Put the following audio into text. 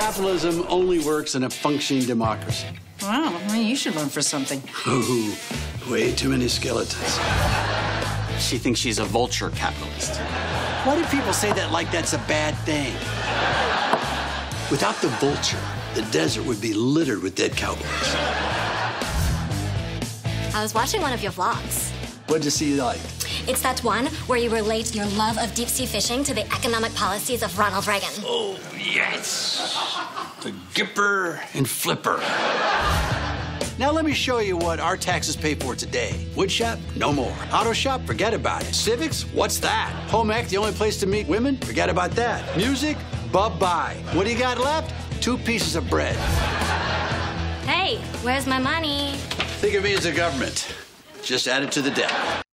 Capitalism only works in a functioning democracy. Wow, well, you should run for something. Ooh, way too many skeletons. She thinks she's a vulture capitalist. Why do people say that like that's a bad thing? Without the vulture, the desert would be littered with dead cowboys. I was watching one of your vlogs. What did you like? It's that one where you relate your love of deep-sea fishing to the economic policies of Ronald Reagan. Oh, yes. The Gipper and Flipper. Now let me show you what our taxes pay for today. Wood shop? No more. Auto shop? Forget about it. Civics? What's that? Home ec? The only place to meet women? Forget about that. Music? Bye-bye. What do you got left? 2 pieces of bread. Hey, where's my money? Think of me as a government. Just add it to the debt.